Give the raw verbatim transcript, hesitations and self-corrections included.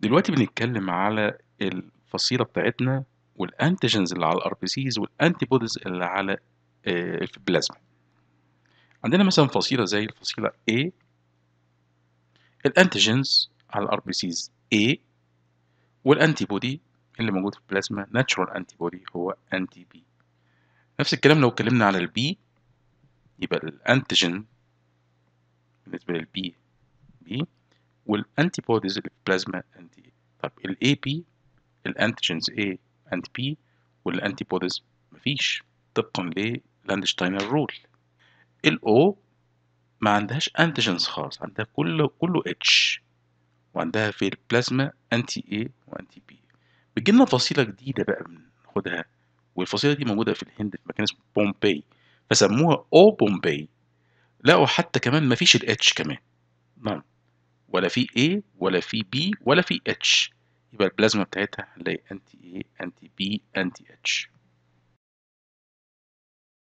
دلوقتي بنتكلم على الفصيله بتاعتنا والانتيجنز اللي على الار بي سيز والانتي بوديز اللي على آه في البلازما. عندنا مثلا فصيله زي الفصيله A، الانتيجنز على الار بي سيز A، والانتي بودي اللي موجود في البلازما ناتشورال انتي بودي هو انتي بي. نفس الكلام لو اتكلمنا على البي، يبقى الانتيجين بالنسبه للبي بي، والانتي بوديز اللي في البلازما انتي اي. طب الاي بي، الانتيجينز اي اند بي والانتي بوديز مفيش طبقا للاندشتاينر رول. الاو ما عندهاش انتيجينز خالص، عندها كله كله اتش، وعندها في البلازما انتي اي وانتي بي. بتجي لنا فصيله جديده بقى بناخدها، والفصيله دي موجوده في الهند في مكان اسمه بومباي، فسموها او بومباي. لقوا حتى كمان مفيش الاتش كمان، نعم، ولا في A ولا في B ولا في H. يبقى البلازما بتاعتها هنلاقي انتي A انتي B انتي H.